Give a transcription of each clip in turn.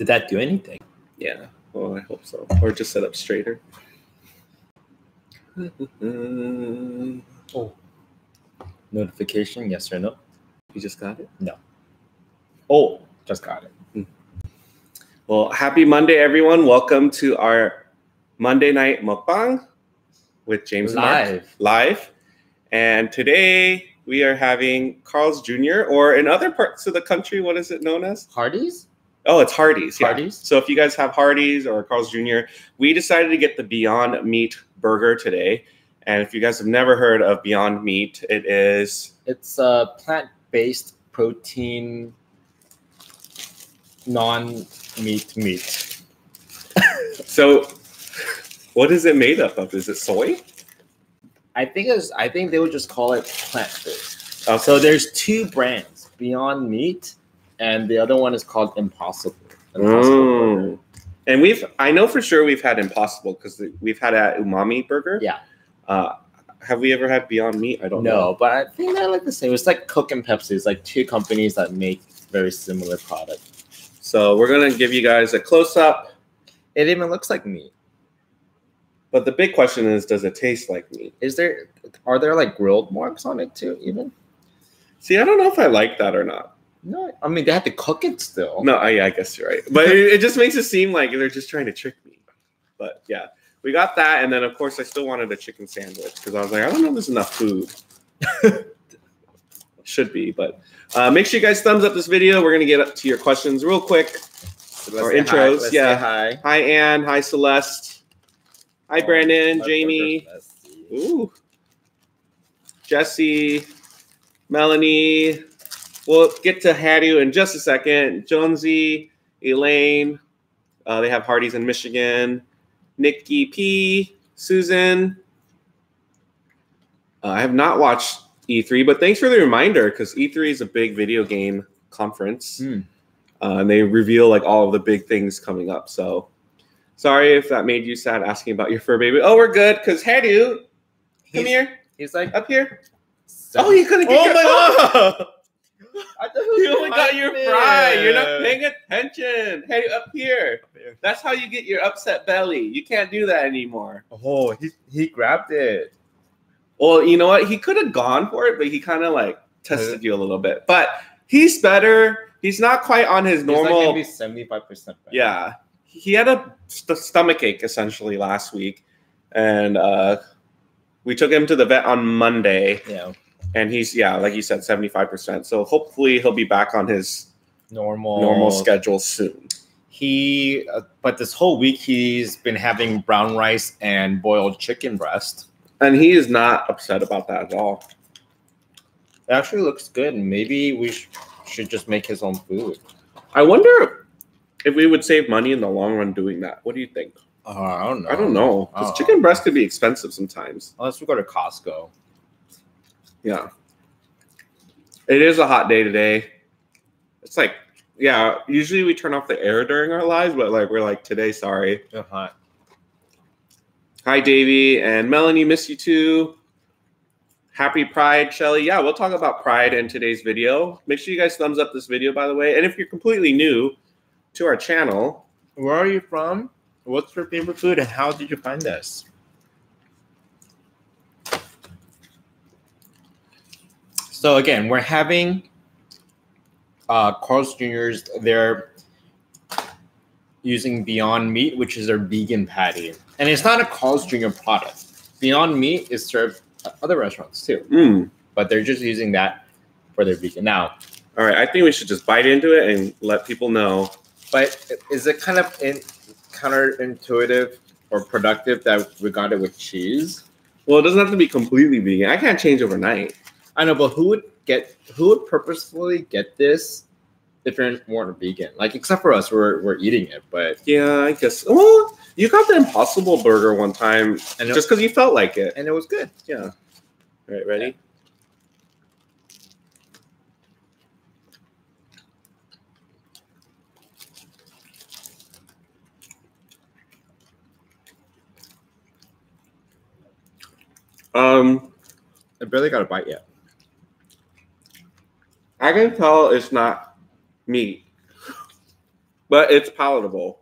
Did that do anything? Yeah. Well, I hope so. Or just set up straighter. Oh. Notification, yes or no? You just got it? No. Oh, just got it. Well, happy Monday, everyone. Welcome to our Monday night mukbang with James Live. Live. And today we are having Carl's Jr., or in other parts of the country, what is it known as? Hardee's? Oh, it's Hardee's. Yeah. Hardee's. So if you guys have Hardee's or Carl's Jr., we decided to get the Beyond Meat burger today. And if you guys have never heard of Beyond Meat, it is... It's a plant-based protein, non-meat meat. So what is it made up of? Is it soy? I think they would just call it plant-based. Okay. So there's two brands, Beyond Meat, and the other one is called Impossible. Impossible. And I know for sure we've had Impossible because we've had a Umami burger. Yeah. Have we ever had Beyond Meat? I don't know. No, but I think they're like the same. It's like Coke and Pepsi. It's like two companies that make very similar products. So we're going to give you guys a close-up. It even looks like meat. But the big question is, does it taste like meat? Are there like grilled marks on it too, even? See, I don't know if I like that or not. No, I mean, they have to cook it still. No, yeah, I guess you're right. But it just makes it seem like they're just trying to trick me. But yeah, we got that. And then, of course, I still wanted a chicken sandwich because I was like, I don't know if there's enough food. Should be. But make sure you guys thumbs up this video. We're going to get up to your questions real quick. Or intros. Hi. Hi, Anne. Hi, Celeste. Hi, Brandon, Jamie, ooh, Jesse, Melanie. We'll get to Haru in just a second. Jonesy, Elaine. They have Hardee's in Michigan. Nikki P, Susan. I have not watched E3, but thanks for the reminder because E3 is a big video game conference. And they reveal like all of the big things coming up. So. Sorry if that made you sad asking about your fur baby. Oh, we're good because Haru, come here. He's like up here. Oh, you couldn't get my God! I thought you only got your fry. You're not paying attention. Haru, up here. That's how you get your upset belly. You can't do that anymore. Oh, he grabbed it. Well, you know what? He could have gone for it, but he kind of like tested you a little bit. But he's better. He's not quite on his normal. He's like maybe 75% better. Yeah. He had a stomach ache essentially last week, and we took him to the vet on Monday. Yeah, and he's like you said, 75%. So hopefully he'll be back on his normal schedule soon. He, but this whole week he's been having brown rice and boiled chicken breast, and he is not upset about that at all. It actually looks good. Maybe we should just make his own food. I wonder if we would save money in the long run doing that. What do you think? I don't know. I don't know. Because chicken breast could be expensive sometimes. Unless we go to Costco. Yeah. It is a hot day today. It's like, yeah, usually we turn off the air during our lives, but like we're like, today, sorry. It's hot. Hi, Davey and Melanie. Miss you too. Happy Pride, Shelly. Yeah, we'll talk about Pride in today's video. Make sure you guys thumbs up this video, by the way. And if you're completely new to our channel, where are you from? What's your favorite food, and how did you find us? So again, we're having Carl's Jr.'s. They're using Beyond Meat, which is their vegan patty, and it's not a Carl's Jr. product. Beyond Meat is served at other restaurants too, but they're just using that for their vegan now. All right, I think we should just bite into it and let people know. But is it kind of counterintuitive or productive that we got it with cheese? Well, it doesn't have to be completely vegan. I can't change overnight. I know, but who would purposefully get this if you weren't a vegan? Like, except for us, we're eating it. But yeah, I guess. Well, you got the Impossible burger one time, and just because you felt like it, and it was good. Yeah. All right, ready? Yeah. I barely got a bite yet. I can tell it's not meat. But it's palatable.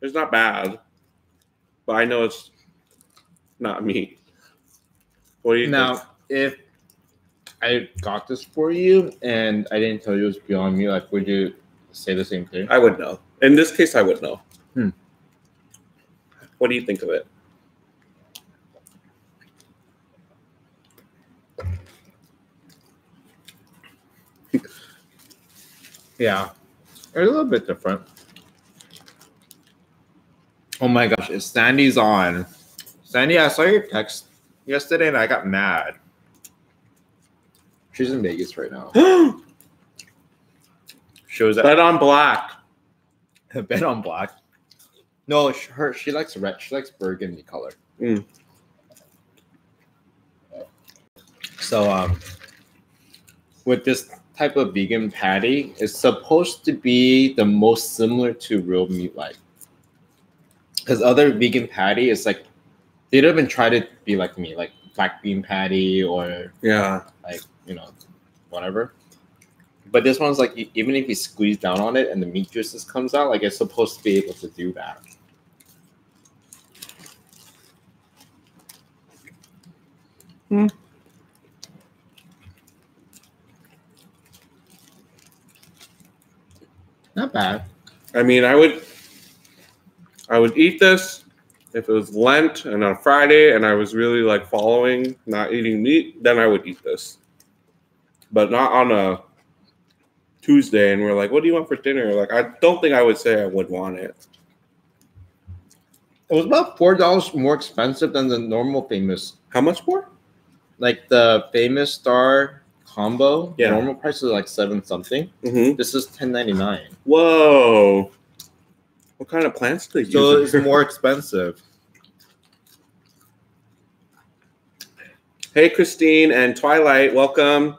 It's not bad. But I know it's not meat. What do you think? Now, if I got this for you and I didn't tell you it was Beyond Meat, like, would you say the same thing? I would know. In this case, I would know. Hmm. What do you think of it? Yeah. It's a little bit different. Oh my gosh, if Sandy's on. Sandy, I saw your text yesterday and I got mad. She's in Vegas right now. She was at Bet on Black. Bet on Black. No, she likes red. She likes burgundy color. Mm. So with this type of vegan patty, it's supposed to be the most similar to real meat, like, because other vegan patty is like they don't even try to be like meat, like black bean patty or yeah, like, you know, whatever. But this one's like, even if you squeeze down on it and the meat juices comes out, like, it's supposed to be able to do that. Mm. Not bad. I mean, I would eat this if it was Lent and on Friday and I was really like following not eating meat, then I would eat this. But not on a Tuesday and we're like, what do you want for dinner? Like, I don't think I would say I would want it. It was about $4 more expensive than the normal famous. How much more? Like the famous star combo. Yeah. The normal price is like $7 something. Mm-hmm. This is $10.99. Whoa. What kind of plants do they use? So it's more expensive. Hey, Christine and Twilight, welcome.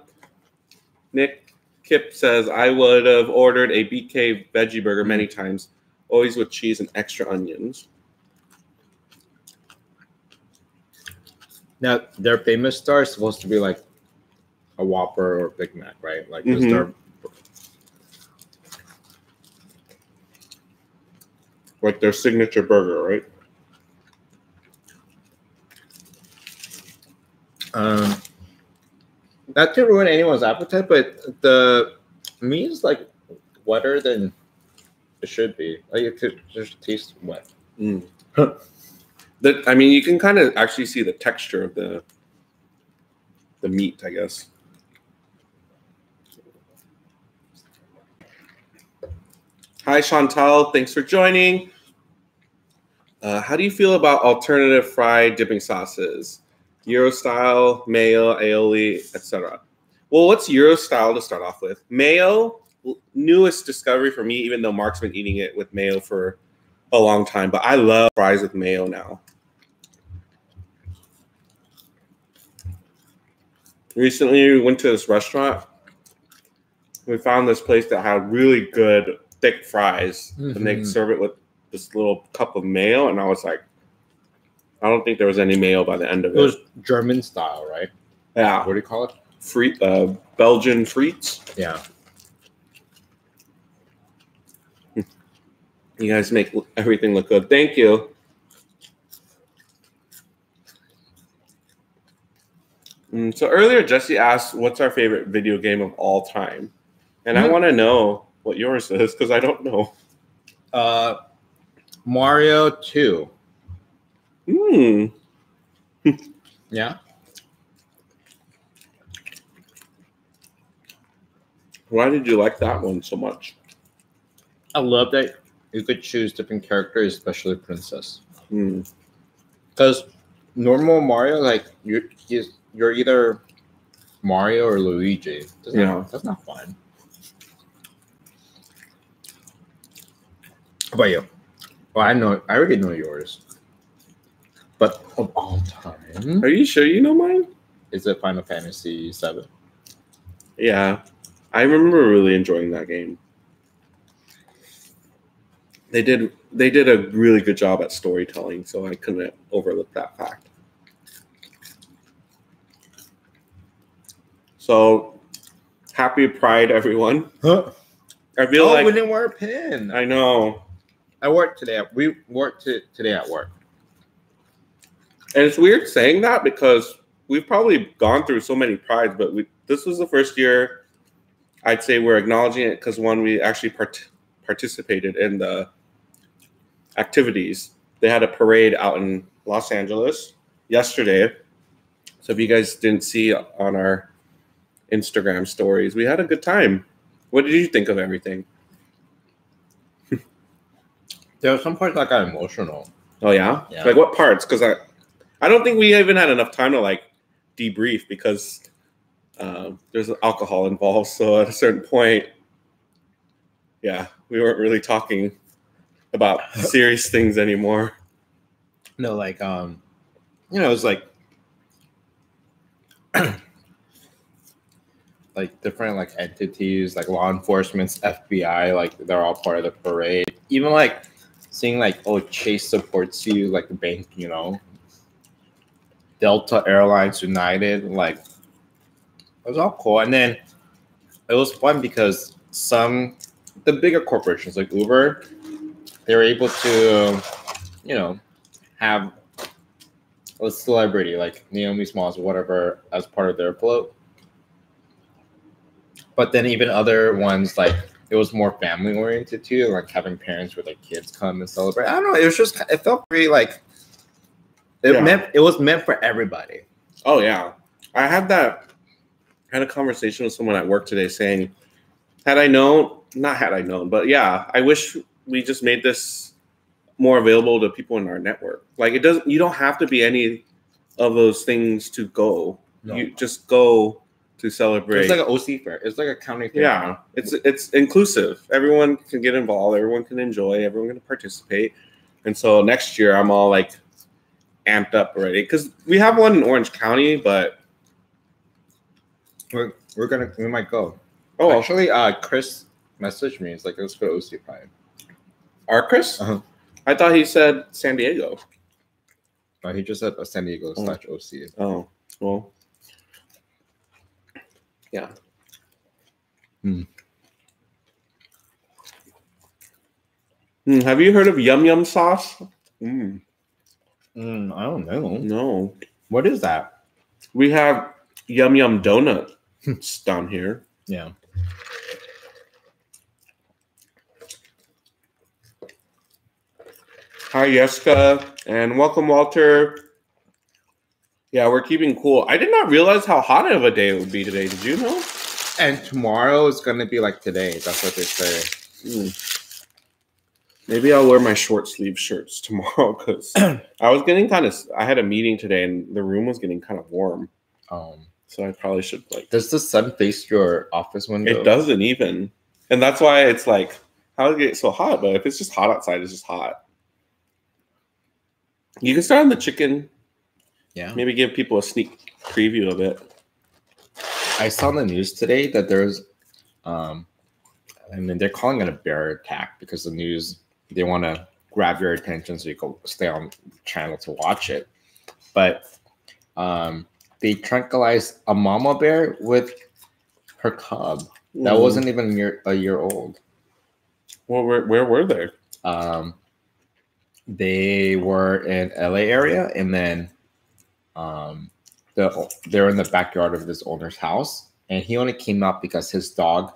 Nick Kip says, I would have ordered a BK veggie burger many times, always with cheese and extra onions. Now, their famous star is supposed to be like a Whopper or Big Mac, right? Like, mm-hmm. Like their signature burger, right? Not to ruin anyone's appetite, but the meat is like wetter than it should be. Like, it could just taste wet. Mm. I mean, you can kind of actually see the texture of the meat, I guess. Hi, Chantal. Thanks for joining. How do you feel about alternative fried dipping sauces? Euro style, mayo, aioli, etc. Well, what's Euro style to start off with? Mayo, newest discovery for me, even though Mark's been eating it with mayo for a long time. But I love fries with mayo now. Recently, we went to this restaurant. We found this place that had really good thick fries. Mm-hmm. And they serve it with this little cup of mayo. And I was like, I don't think there was any mayo by the end of it. It was German style, right? Yeah. What do you call it? Belgian frites. Yeah. You guys make everything look good. Thank you. So earlier, Jesse asked, what's our favorite video game of all time? And I want to know what yours is because I don't know. Mario 2. Hmm. Yeah. Why did you like that one so much? I love that you could choose different characters, especially Princess. Because normal Mario, like, you're either Mario or Luigi. That's not fun. How about you? Well, I already know yours. But of all time. Are you sure you know mine? Is it Final Fantasy VII? Yeah. I remember really enjoying that game. They did a really good job at storytelling, so I couldn't overlook that fact. So, happy Pride, everyone. Huh? I feel like we didn't wear a pin. I know. I worked today. We worked today at work. And it's weird saying that because we've probably gone through so many prides, but this was the first year I'd say we're acknowledging it because, one, we actually participated in the activities. They had a parade out in Los Angeles yesterday. So if you guys didn't see on our Instagram stories, we had a good time. What did you think of everything? There were some parts that got emotional. Oh, yeah? Yeah. Like, what parts? Because I don't think we even had enough time to, like, debrief because there's alcohol involved. So at a certain point, yeah, we weren't really talking about serious things anymore. No, like, you know, it was like like different like entities, like law enforcement's FBI, like they're all part of the parade. Even like seeing like, oh, Chase supports you, like the bank, you know, Delta Airlines, United, like it was all cool. And then it was fun because the bigger corporations like Uber, they were able to, you know, have a celebrity like Naomi Smalls or whatever as part of their float. But then even other ones, like, it was more family-oriented, too, like having parents with their kids come and celebrate. I don't know. It was just – it felt very, like – it was meant for everybody. Oh, yeah. I had that – had a conversation with someone at work today saying, yeah, I wish we just made this more available to people in our network. Like, it doesn't – you don't have to be any of those things to go. No. You just go – to celebrate. It's like an OC fair. It's like a county fair. Yeah. It's inclusive. Everyone can get involved. Everyone can enjoy. Everyone can participate. And so next year I'm all like amped up already because we have one in Orange County, but we might go. Oh, actually, Chris messaged me. He's like, let's go to OC Pride. Our Chris? Uh-huh. I thought he said San Diego. No, he just said San Diego / OC. Oh, well. Yeah. Mm. Mm, have you heard of Yum Yum Sauce? Mm. I don't know. No. What is that? We have Yum Yum Donuts down here. Yeah. Hi, Yeska. And welcome, Walter. Yeah, we're keeping cool. I did not realize how hot of a day it would be today. Did you know? And tomorrow is going to be like today. That's what they say. Mm. Maybe I'll wear my short sleeve shirts tomorrow because I was getting kind of... I had a meeting today and the room was getting kind of warm. So I probably should like... Does the sun face your office window? It doesn't even. And that's why it's like, how did it get so hot? But if it's just hot outside, it's just hot. You can start on the chicken... Yeah. Maybe give people a sneak preview of it. I saw on the news today that there's, I mean, they're calling it a bear attack because the news, they want to grab your attention so you can stay on channel to watch it. But they tranquilized a mama bear with her cub. Ooh. That wasn't even a year old. Well, where were they? They were in LA area and then... they're in the backyard of this owner's house, and he only came out because his dog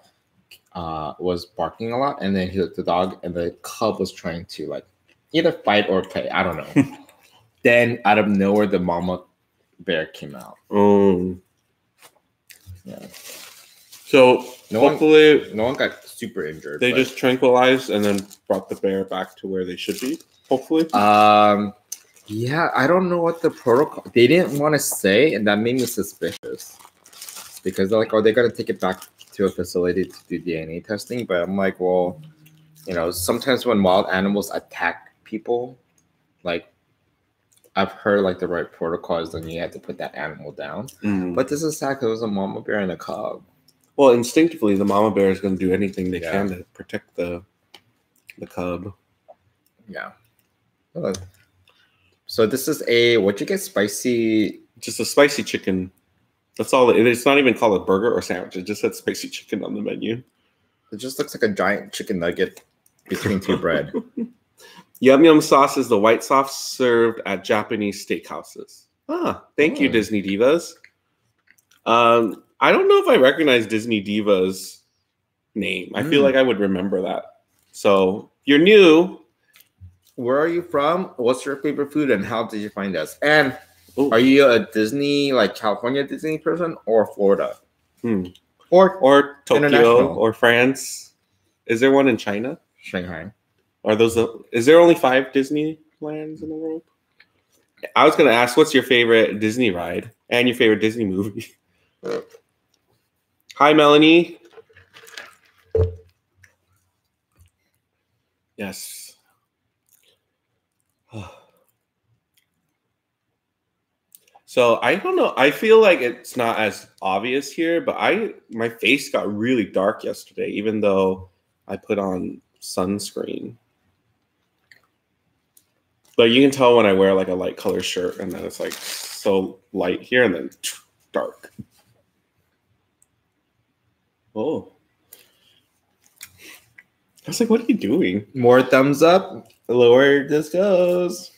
was barking a lot, and then the dog and the cub was trying to like either fight or play. I don't know. Then out of nowhere, the mama bear came out. Oh, yeah. So hopefully no one got super injured. They just tranquilized and then brought the bear back to where they should be. Hopefully. Yeah, I don't know what the protocol... They didn't want to say, and that made me suspicious. Because they're like, oh, they're going to take it back to a facility to do DNA testing. But I'm like, well, you know, sometimes when wild animals attack people, like, I've heard, like, the right protocol is then you have to put that animal down. Mm. But this attack, it was a mama bear and a cub. Well, instinctively, the mama bear is going to do anything they can to protect the cub. Yeah. So this is what'd you get? Spicy? Just a spicy chicken. That's all. It's not even called a burger or sandwich. It just said spicy chicken on the menu. It just looks like a giant chicken nugget between two bread. Yum Yum sauce is the white sauce served at Japanese steakhouses. Ah, thank you, Disney Divas. I don't know if I recognize Disney Divas' name. I feel like I would remember that. So you're new. Where are you from? What's your favorite food, and how did you find us? And are you a Disney, like California Disney person, or Florida, or Tokyo, or France? Is there one in China? Shanghai. Are those? Is there only 5 Disneylands in the world? I was gonna ask, what's your favorite Disney ride and your favorite Disney movie? Hi, Melanie. Yes. So I don't know. I feel like it's not as obvious here, but my face got really dark yesterday, even though I put on sunscreen. But you can tell when I wear like a light color shirt, and then it's like so light here, and then dark. Oh, I was like, "What are you doing?" More thumbs up, lower this goes.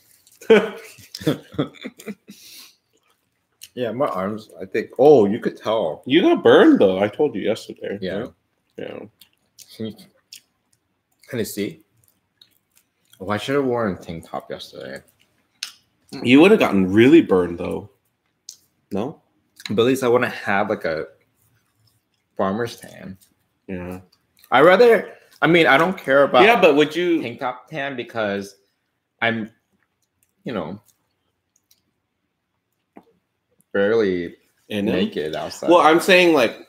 Yeah, my arms. I think. Oh, you could tell. You got burned though. I told you yesterday. Yeah. Right? Yeah. Can you see? Oh, I should have worn a tank top yesterday. You would have gotten really burned though. No. But at least I wouldn't have like a farmer's tan. Yeah. I rather. I mean, I don't care about. Yeah, but would you tank top tan because I'm, you know, barely naked outside. Well, I'm saying like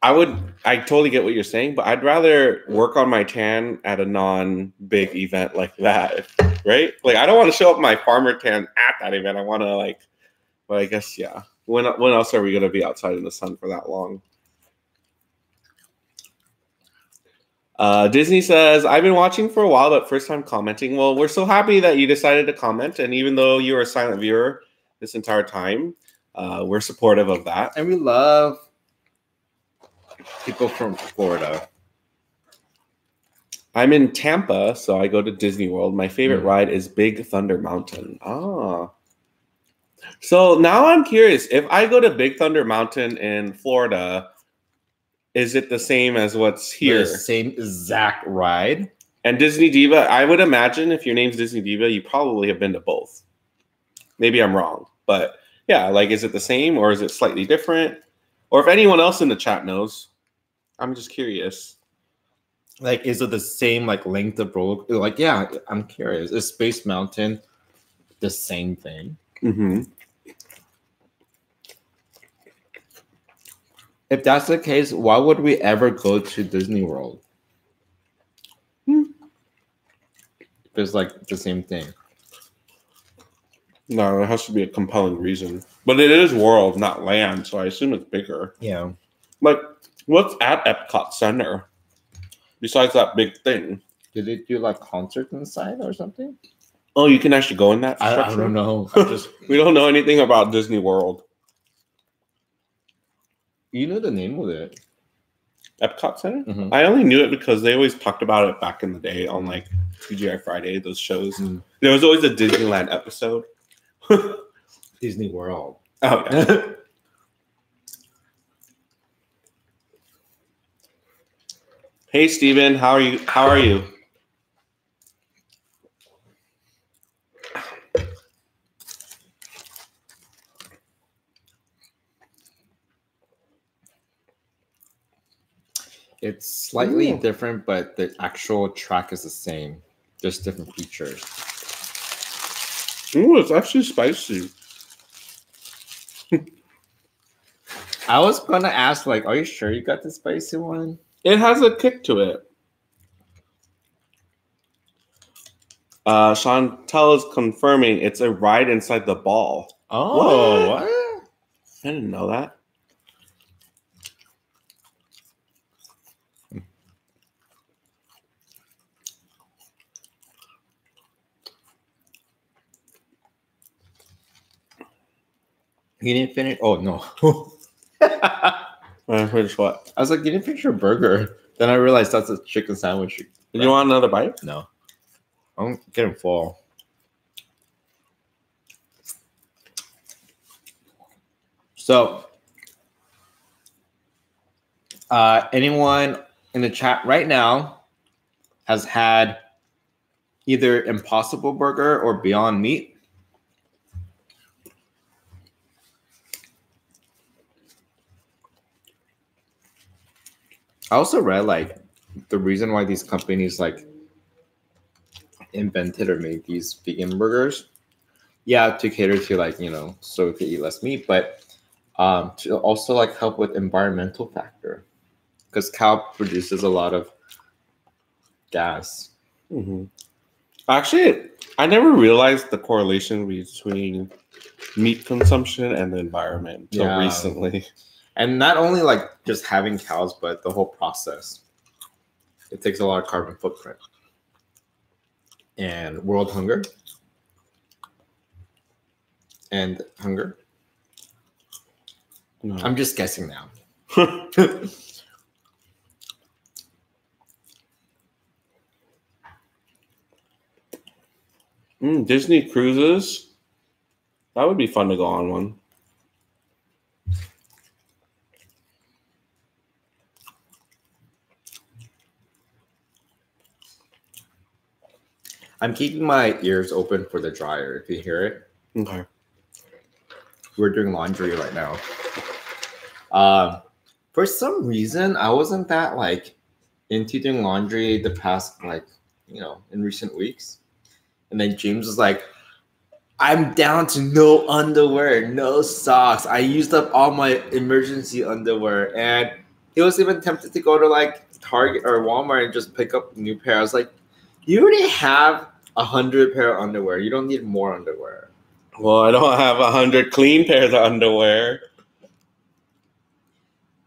I totally get what you're saying, but I'd rather work on my tan at a non-big event like that, right? Like I don't want to show up my farmer tan at that event. I want to like, but I guess yeah. When else are we gonna be outside in the sun for that long? Disney says, I've been watching for a while, but first time commenting. Well, we're so happy that you decided to comment, and even though you were a silent viewer this entire time. We're supportive of that. And we love people from Florida. I'm in Tampa, so I go to Disney World. My favorite ride is Big Thunder Mountain. Ah. So now I'm curious. If I go to Big Thunder Mountain in Florida, is it the same as what's here? The same exact ride. And Disney Diva, I would imagine if your name's Disney Diva, you probably have been to both. Maybe I'm wrong. But yeah, like, is it the same or is it slightly different? Or if anyone else in the chat knows, I'm just curious. Like, is it the same, like, length of road? Like, yeah, I'm curious. Is Space Mountain the same thing? Mm-hmm. If that's the case, why would we ever go to Disney World? If it's, like, the same thing. No, it has to be a compelling reason. But it is world, not land, so I assume it's bigger. Yeah. Like, what's at Epcot Center besides that big thing? Did they do, like, concerts inside or something? Oh, you can actually go in that structure? I don't know. We don't know anything about Disney World. You know the name of it. Epcot Center? Mm-hmm. I only knew it because they always talked about it back in the day on, like, TGI Friday, those shows. Mm. There was always a Disneyland episode. Disney World. Oh, yeah. Hey, Steven. How are you? How are you? It's slightly different, but the actual track is the same. Just different features. Ooh, it's actually spicy. I was gonna ask, like, are you sure you got the spicy one? It has a kick to it. Chantel is confirming it's a ride inside the ball. Oh, what? I didn't know that. You didn't finish? Oh, no. Finish what? I was like, you didn't finish your burger. Then I realized that's a chicken sandwich. Right. You want another bite? No. I'm getting full. So, anyone in the chat right now has had either Impossible Burger or Beyond Meat? I also read like the reason why these companies like invented or made these vegan burgers. Yeah, to cater to like, you know, so we could eat less meat, but to also like help with environmental factor, because cow produces a lot of gas. Mm-hmm. Actually, I never realized the correlation between meat consumption and the environment until recently. And not only like just having cows, but the whole process. It takes a lot of carbon footprint. And world hunger. And hunger. No. I'm just guessing now. Disney cruises. That would be fun to go on one. I'm keeping my ears open for the dryer if you hear it. Okay. We're doing laundry right now. For some reason, I wasn't that like into doing laundry the past like, you know, in recent weeks. And then James was like, I'm down to no underwear, no socks. I used up all my emergency underwear. And he was even tempted to go to like Target or Walmart and just pick up a new pair. I was like, you already have 100 pair of underwear. You don't need more underwear. Well, I don't have 100 clean pairs of underwear.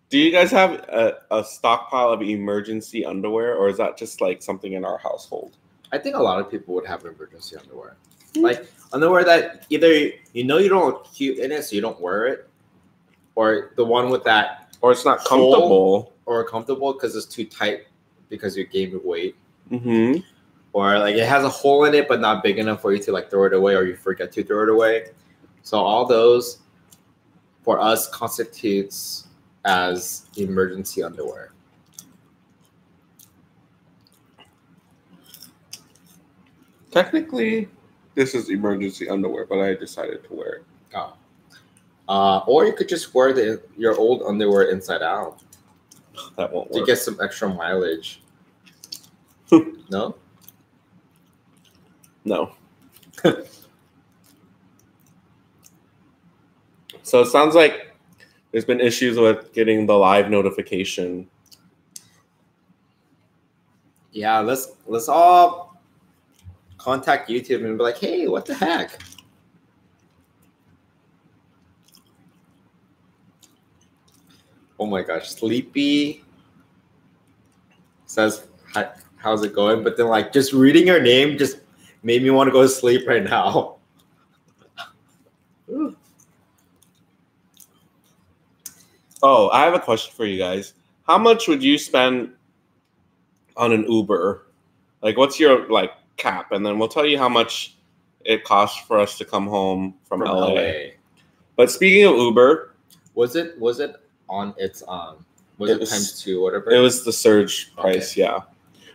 Do you guys have a stockpile of emergency underwear, or is that just like something in our household? I think a lot of people would have emergency underwear. Like underwear that either you know you don't look cute in it, so you don't wear it, or the one with that, or it's not comfortable, or comfortable because it's too tight because you gained weight, or like it has a hole in it but not big enough for you to like throw it away, or you forget to throw it away. So all those for us constitutes as emergency underwear. Technically, this is emergency underwear, but I decided to wear it. Oh. Or you could just wear your old underwear inside out. That won't work. To get some extra mileage. No? No. So it sounds like there's been issues with getting the live notification. Yeah, let's all contact YouTube and be like, hey, what the heck? Oh my gosh, Sleepy says, how's it going? But then like just reading your name just made me want to go to sleep right now. Oh, I have a question for you guys. How much would you spend on an Uber? Like what's your like cap, and then we'll tell you how much it costs for us to come home from LA. But speaking of Uber, was it on its was it times two, whatever? It was the surge price, yeah.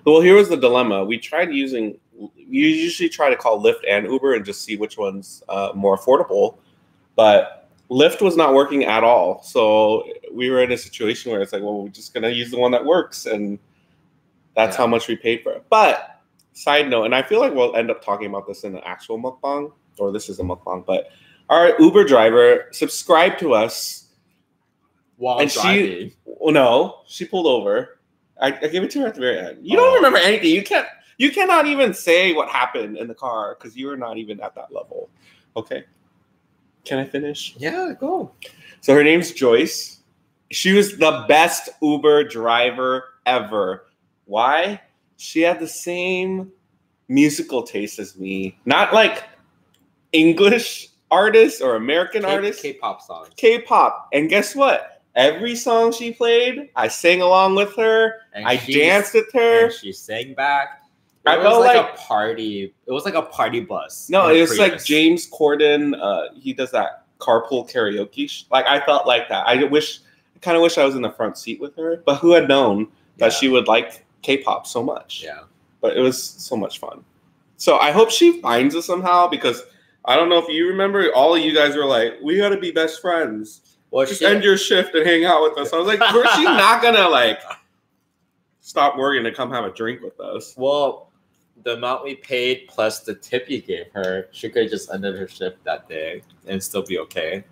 Well, here was the dilemma. We tried using. You usually try to call Lyft and Uber and just see which one's more affordable, but Lyft was not working at all. So we were in a situation where it's like, well, we're just gonna use the one that works, and that's how much we paid for it. But side note, and I feel like we'll end up talking about this in the actual mukbang, or this is a mukbang, but our Uber driver subscribed to us while driving. She pulled over. I gave it to her at the very end. You don't remember anything. You cannot even say what happened in the car because you were not even at that level. Okay. Can I finish? Yeah, go. So her name's Joyce. She was the best Uber driver ever. Why? She had the same musical taste as me. Not like English artists or American artists. K-pop songs. K-pop. And guess what? Every song she played, I sang along with her. And I danced with her. And she sang back. It was like a party. It was like a party bus. No, it was like James Corden. He does that carpool karaoke. Like I felt like that. I kind of wish I was in the front seat with her. But who had known that she would like K-pop so much? Yeah. But it was so much fun. So I hope she finds us somehow, because I don't know if you remember, all of you guys were like, we got to be best friends. Well, just end your shift and hang out with us. I was like, she's not going to, like, stop working to come have a drink with us. Well, the amount we paid plus the tip you gave her, she could have just ended her shift that day and still be okay.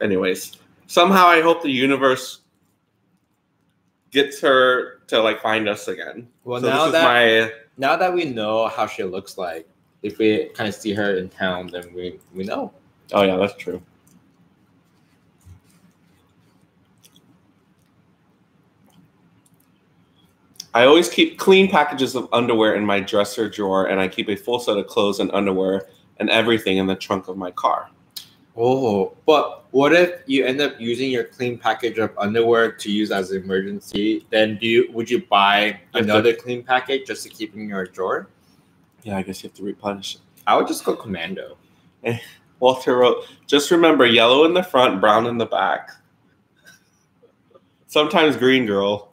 Anyways, somehow I hope the universe gets her to, like, find us again. Well, so now that we know how she looks like, if we kind of see her in town, then we know. Oh, yeah, that's true. I always keep clean packages of underwear in my dresser drawer, and I keep a full set of clothes and underwear and everything in the trunk of my car. Oh, but what if you end up using your clean package of underwear to use as an emergency? Then would you buy another clean package just to keep in your drawer? Yeah, I guess you have to replenish it. I would just go commando. Walter wrote, just remember, yellow in the front, brown in the back. Sometimes green, girl.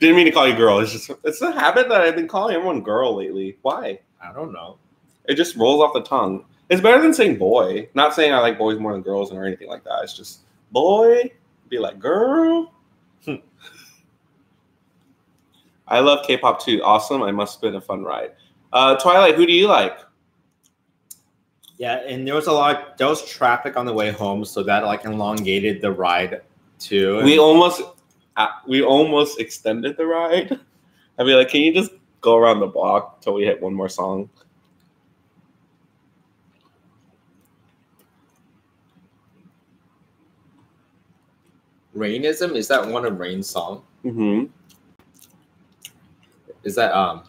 Didn't mean to call you girl. It's a habit that I've been calling everyone girl lately. Why? I don't know. It just rolls off the tongue. It's better than saying boy. Not saying I like boys more than girls or anything like that. It's just boy. Be like girl. I love K-pop too. Awesome. I must have been a fun ride. Twilight, who do you like? Yeah, and there was traffic on the way home, so that like elongated the ride too. We almost extended the ride. I'd be like, can you just go around the block till we hit one more song? Rainism? Is that one of Rain's song? Mm-hmm. Is that, I'm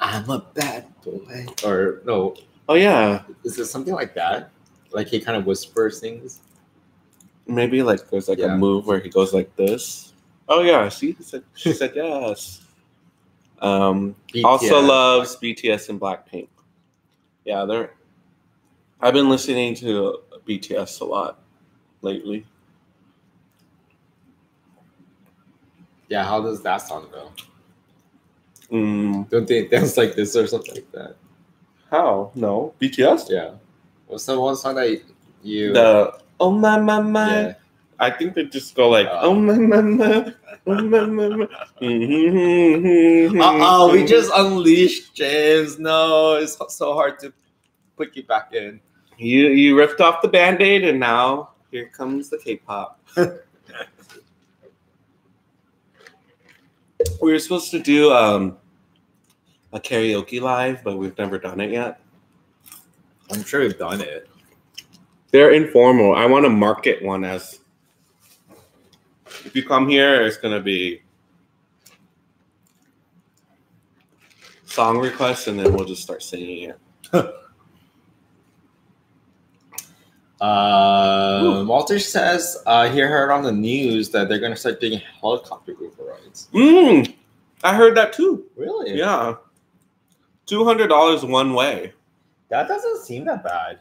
a bad boy? Or, no. Oh, yeah. Is it something like that? Like he kind of whispers things? Maybe like there's like a move where he goes like this. Oh, yeah. She said yes. BTS. Also loves BTS and Blackpink. Yeah, I've been listening to BTS a lot lately. Yeah, how does that song go? Don't they dance like this or something like that? How? No. BTS? Yeah. What's the one song that you... The oh my. Yeah. I think they just go like, oh my, oh my. Uh-oh, we just unleashed James. No, it's so hard to put you back in. You ripped off the Band-Aid, and now here comes the K-pop. We were supposed to do a karaoke live, but we've never done it yet. I'm sure we've done it. They're informal. I want to market one as... If you come here, it's going to be song requests, and then we'll just start singing it. Walter says he heard on the news that they're going to start doing helicopter Uber rides. I heard that too. Really? Yeah. $200 one way. That doesn't seem that bad.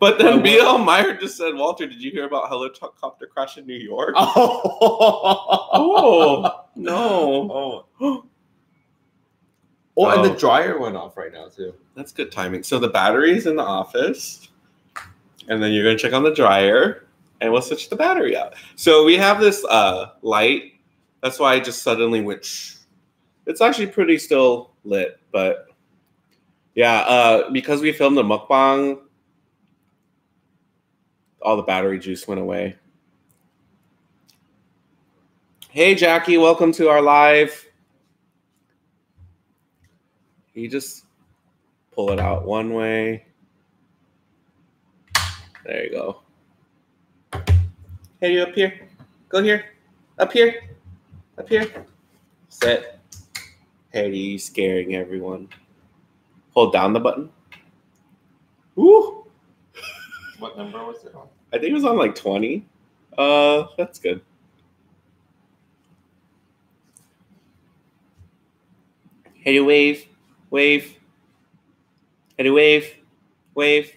But then B.L. Meyer just said, Walter, did you hear about helicopter crash in New York? Oh, no. Oh. Oh, and the dryer went off right now, too. That's good timing. So the battery's in the office, and then you're going to check on the dryer, and we'll switch the battery out. So we have this light. That's why I just suddenly went, shh. It's actually pretty still lit, but yeah, because we filmed the mukbang, all the battery juice went away. Hey, Jackie, welcome to our live. You just pull it out one way. There you go. Hey, you up here. Go here. Up here. Up here. Sit. Hey, you scaring everyone. Hold down the button. Woo! What number was it on? I think it was on like 20. That's good. Hey, wave, wave. Hey, wave, wave.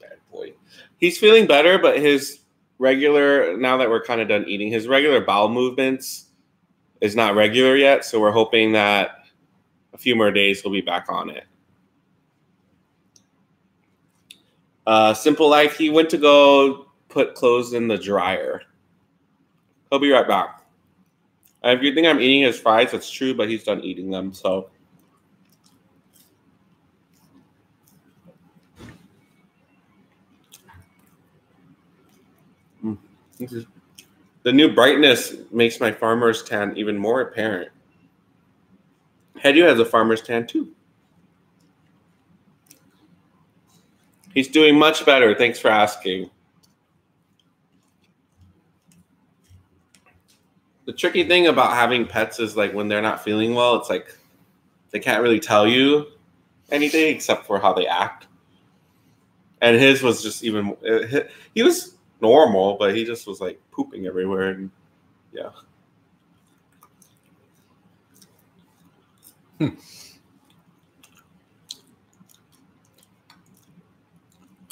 Bad boy. He's feeling better, but his regular, now that we're kind of done eating, his regular bowel movements is not regular yet. So we're hoping that a few more days he'll be back on it. Simple Life, he went to go put clothes in the dryer. He'll be right back. If you think I'm eating his fries, that's true, but he's done eating them, so. The new brightness makes my farmer's tan even more apparent. Hedu has a farmer's tan, too. He's doing much better. Thanks for asking. The tricky thing about having pets is like when they're not feeling well, it's like they can't really tell you anything except for how they act. And his was just even, he was normal, but he just was like pooping everywhere. And yeah.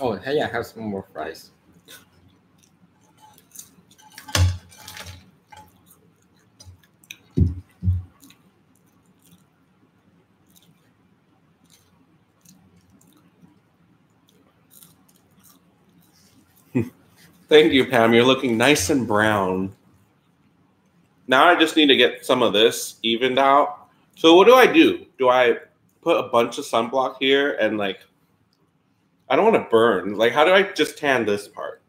Oh, hey, I have some more fries. Thank you, Pam. You're looking nice and brown. Now I just need to get some of this evened out. So what do I do? Do I put a bunch of sunblock here and like, I don't want to burn. Like, how do I just tan this part?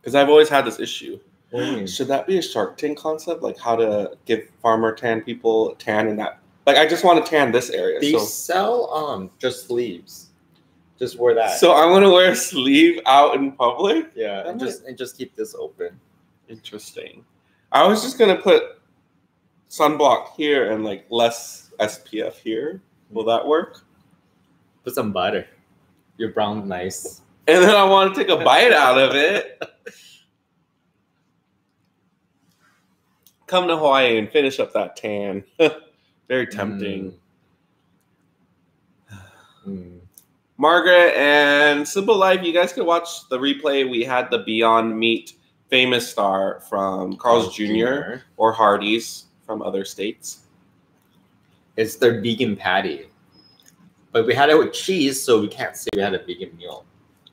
Because I've always had this issue. Should that be a Shark Tank concept? Like, how to give farmer tan people tan in that? Like, I just want to tan this area. They sell just sleeves. Just wear that. So I want to wear a sleeve out in public. Yeah, and just keep this open. Interesting. I was just gonna put sunblock here and like less SPF here. Will that work? Put some butter. You're brown nice. And then I want to take a bite out of it. Come to Hawaii and finish up that tan. Very tempting. Margaret and Simple Life, you guys could watch the replay. We had the Beyond Meat famous star from Carl's Jr. or Hardee's from other states. It's their vegan patty. But we had it with cheese, so we can't say we had a vegan meal.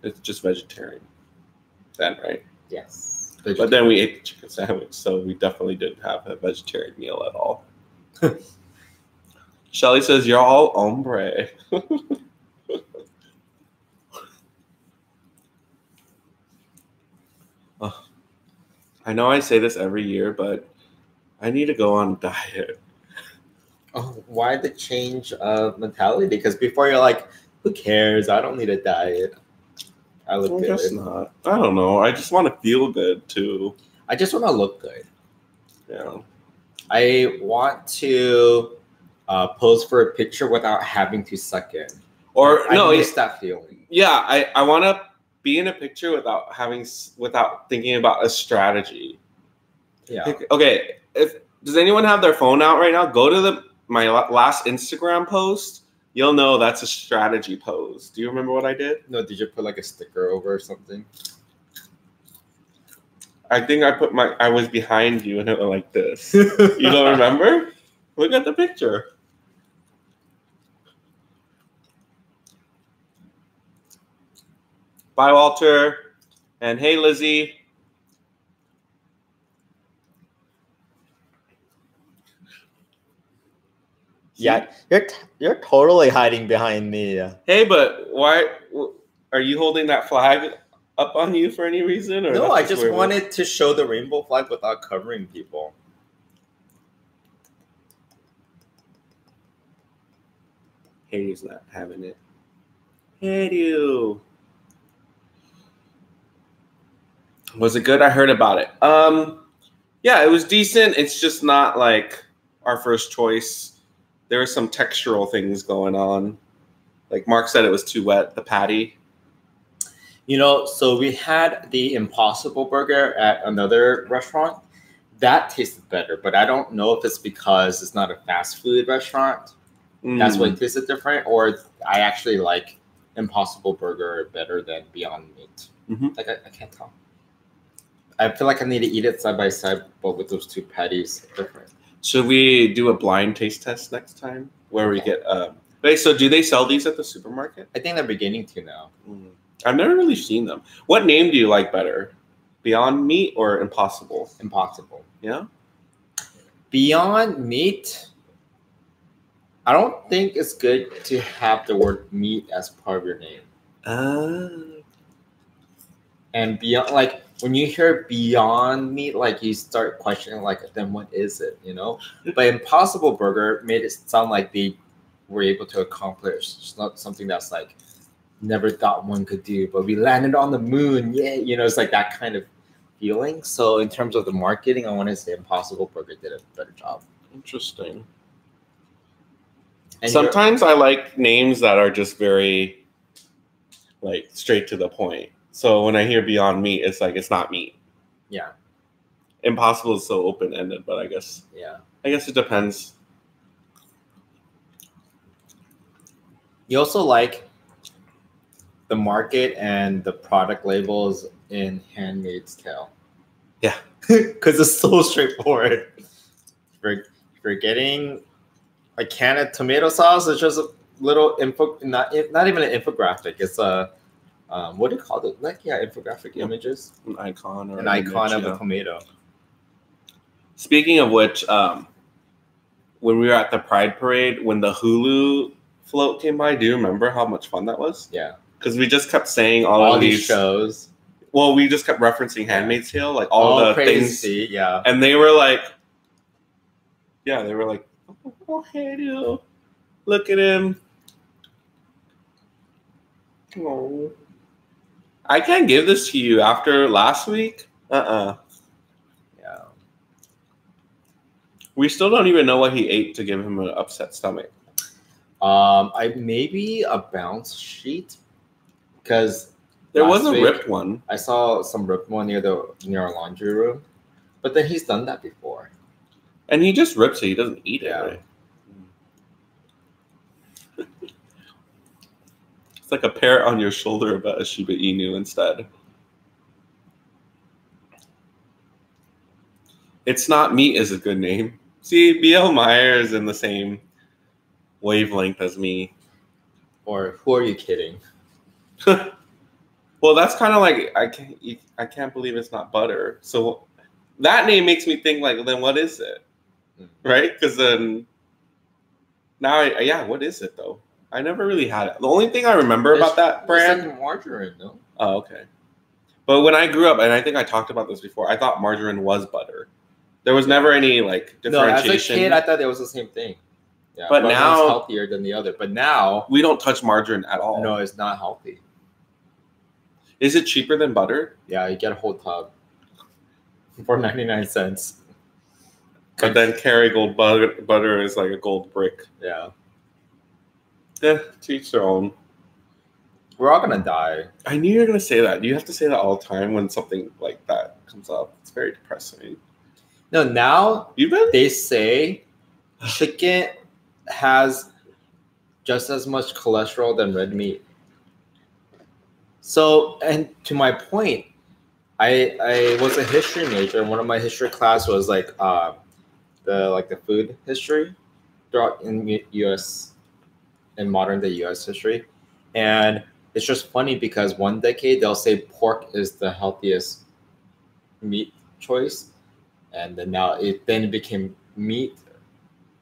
It's just vegetarian then, right? Yes. But then we ate the chicken sandwich, so we definitely didn't have a vegetarian meal at all. Shelly says, you're all hombre. Oh, I know I say this every year, but I need to go on a diet. Oh, why the change of mentality? Because before you're like, who cares? I don't need a diet. I look good. I guess not. I don't know. I just want to feel good too. I just want to look good. Yeah. I want to pose for a picture without having to suck in. Or no, it's that feeling. Yeah, I want to be in a picture without having thinking about a strategy. Yeah. Okay. Does anyone have their phone out right now? Go to my last Instagram post. You'll know that's a strategy pose. Do you remember what I did? No, did you put like a sticker over or something? I think I put I was behind you and it went like this. You don't remember? Look at the picture. Bye, Walter. And hey, Lizzie. Yeah, you're totally hiding behind me. Hey, but why are you holding that flag up on you for any reason? Or no, I just wanted to show the rainbow flag without covering people. Hades not having it. Hades. Was it good? I heard about it. Yeah, it was decent. It's just not like our first choice. There were some textural things going on. Like Mark said, it was too wet, the patty. You know, so we had the Impossible burger at another restaurant. That tasted better, but I don't know if it's because it's not a fast food restaurant. That's why it tasted different, or I actually like Impossible burger better than Beyond Meat. Like, I can't tell. I feel like I need to eat it side by side, but with those two patties different. Should we do a blind taste test next time where we get... Wait, so do they sell these at the supermarket? I think they're beginning to now. I've never really seen them. What name do you like better? Beyond Meat or Impossible? Impossible. Yeah? Beyond Meat, I don't think it's good to have the word meat as part of your name. And beyond, like, when you hear Beyond Meat, like, you start questioning, like, then what is it, you know? But Impossible Burger made it sound like they were able to accomplish something that's, like, never thought one could do, but we landed on the moon. Yeah, you know, it's like that kind of feeling. So in terms of the marketing, I want to say Impossible Burger did a better job. Interesting. And sometimes I like names that are just very, like, straight to the point. So when I hear Beyond Meat, it's like, it's not meat. Yeah. Impossible is so open-ended, but I guess, yeah, I guess it depends. You also like the market and the product labels in Handmaid's Tale. Yeah. Because it's so straightforward. We're getting a can of tomato sauce. It's just a little info, not even an infographic. It's a, what do you call it? Like, yeah, infographic images. An icon. Or an icon of a tomato. Speaking of which, when we were at the Pride Parade, when the Hulu float came by, do you remember how much fun that was? Yeah. Because we just kept saying all of these shows. Well, we just kept referencing Handmaid's Tale, like all the crazy things. Yeah. And they were like, yeah, they were like, oh, hey, dude. Look at him. Oh. I can't give this to you after last week. Yeah. We still don't even know what he ate to give him an upset stomach. I maybe a bounce sheet. Because there was a ripped one. I saw some ripped one near our laundry room, but then he's done that before. And he just rips it; he doesn't eat it. Right? It's like a parrot on your shoulder, but a Shiba Inu instead. It's not meat is a good name. See, B.L. Meyer is in the same wavelength as me. Or who are you kidding? Well, that's kind of like, I can't believe it's not butter. So that name makes me think, like, then what is it? Right? Because then now, yeah, what is it, though? I never really had it. The only thing I remember about that brand. It's like margarine, though. Oh, okay. But when I grew up, and I think I talked about this before, I thought margarine was butter. There was never any, like, differentiation. No, as a kid, I thought it was the same thing. Yeah, but now one's healthier than the other. But now we don't touch margarine at all. No, it's not healthy. Is it cheaper than butter? Yeah, you get a whole tub for 99 cents. But then Kerrygold butter is like a gold brick. Yeah. Eh, to each their own. We're all gonna die. I knew you were gonna say that. You have to say that all the time when something like that comes up. It's very depressing. No, now they say chicken has just as much cholesterol than red meat. So, and to my point, I was a history major, and one of my history class was like the food history throughout in U.S. in modern day U.S. history, and it's just funny because one decade they'll say pork is the healthiest meat choice, and then now it became meat,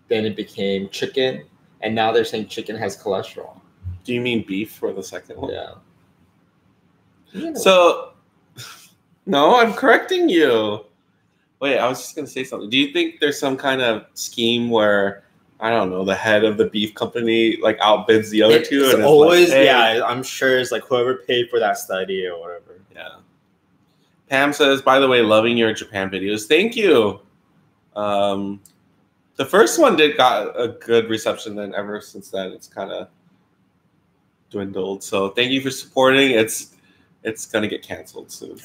then it became chicken, and now they're saying chicken has cholesterol. Do you mean beef for the second one? Yeah. So, no, I'm correcting you. Wait, I was just going to say something. Do you think there's some kind of scheme where, I don't know, the head of the beef company, like, outbids the other two? And it's always, like, hey. Yeah, I'm sure it's like whoever paid for that study or whatever. Yeah. Pam says, by the way, loving your Japan videos. Thank you. The first one got a good reception, then ever since then, it's kind of dwindled. So thank you for supporting. It's it's going to get canceled soon.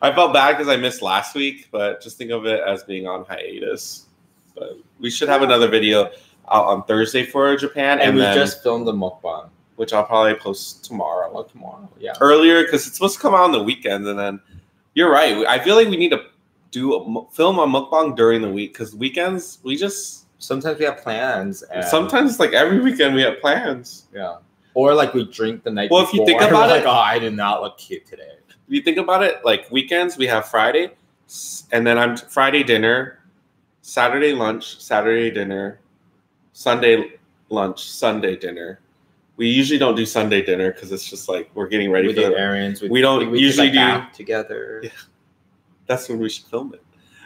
I felt bad because I missed last week, but just think of it as being on hiatus. But we should have another video out on Thursday for Japan. And we just filmed the mukbang, which I'll probably post tomorrow. Well, tomorrow, yeah. Earlier, because it's supposed to come out on the weekend. And then you're right. I feel like we need to do a, film a mukbang during the week, because weekends, we just... Sometimes we have plans. And sometimes, like, every weekend we have plans. Yeah. Or, like, we drink the night before. Well, if you think about it... Like, oh, I did not look cute today. If you think about it, like, weekends, we have Friday, and then I'm Friday dinner, Saturday lunch, Saturday dinner, Sunday lunch, Sunday dinner. We usually don't do Sunday dinner because it's just, like, we're getting ready for the errands. We don't usually do... together. Yeah. That's when we should film it.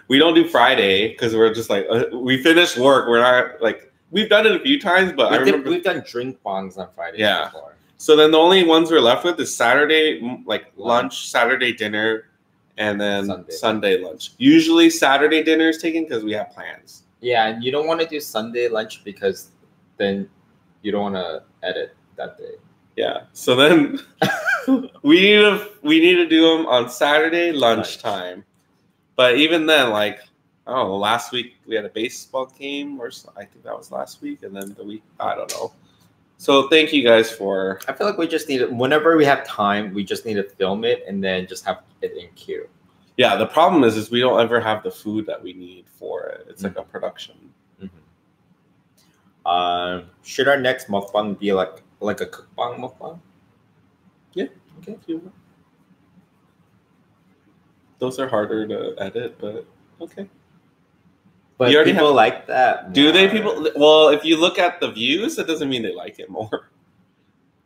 We don't do Friday because we're just like, we finished work. We're not like, we've done it a few times, but I remember we've done drink bongs on Friday. Yeah. Before. So then the only ones we're left with is Saturday, like lunch, Saturday dinner, and then Sunday lunch. Usually Saturday dinner is taken because we have plans. Yeah. And you don't want to do Sunday lunch because then you don't want to edit that day. Yeah. So then we need to do them on Saturday lunchtime. But even then, like, I don't know, last week we had a baseball game, or I think that was last week, and then the week, I don't know. So thank you guys for... I feel like we just need to, whenever we have time, we just need to film it and then just have it in queue. Yeah, the problem is we don't ever have the food that we need for it. It's like a production. Mm-hmm. Should our next mukbang be like a cookbang mukbang? Yeah, okay, if you want. Those are harder to edit, but okay. But people have, like that more. Do they people? Well, if you look at the views, it doesn't mean they like it more.